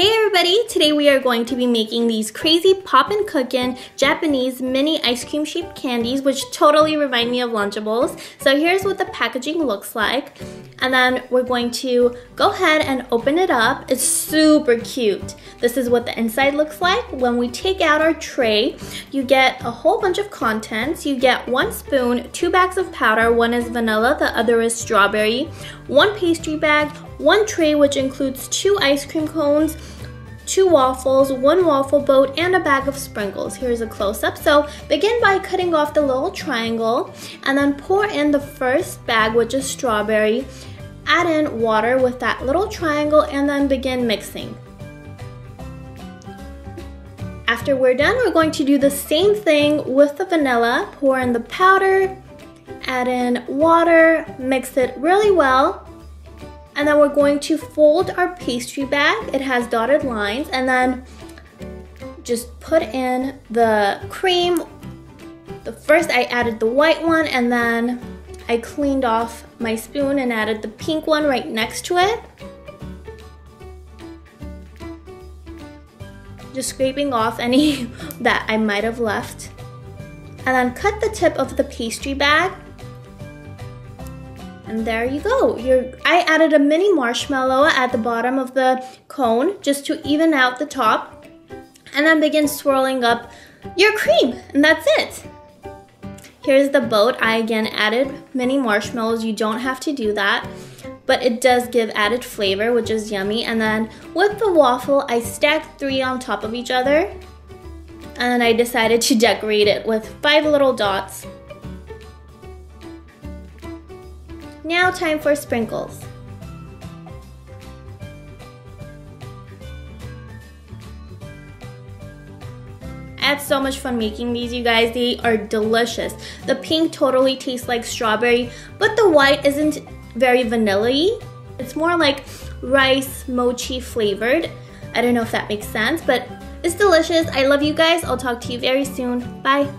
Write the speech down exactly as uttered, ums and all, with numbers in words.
Hey everybody, today we are going to be making these crazy Popin Cookin Japanese mini ice cream shaped candies, which totally remind me of Lunchables. So here's what the packaging looks like, and then we're going to go ahead and open it up. It's super cute. This is what the inside looks like. When we take out our tray, you get a whole bunch of contents. You get one spoon, two bags of powder, one is vanilla, the other is strawberry, one pastry bag, one tray which includes two ice cream cones, two waffles, one waffle boat, and a bag of sprinkles. Here's a close-up. So begin by cutting off the little triangle and then pour in the first bag, which is strawberry. Add in water with that little triangle and then begin mixing. After we're done, we're going to do the same thing with the vanilla. Pour in the powder, add in water, mix it really well. And then we're going to fold our pastry bag. It has dotted lines, and then just put in the cream. The first I added the white one, and then I cleaned off my spoon and added the pink one right next to it. Just scraping off any that I might have left. And then cut the tip of the pastry bag. And there you go. You're, I added a mini marshmallow at the bottom of the cone just to even out the top, and then begin swirling up your cream, and that's it. Here's the boat. I again added mini marshmallows. You don't have to do that, but it does give added flavor, which is yummy. And then with the waffle, I stacked three on top of each other, and then I decided to decorate it with five little dots. Now time for sprinkles. I had so much fun making these, you guys. They are delicious. The pink totally tastes like strawberry, but the white isn't very vanilla-y. It's more like rice mochi flavored. I don't know if that makes sense, but it's delicious. I love you guys. I'll talk to you very soon. Bye.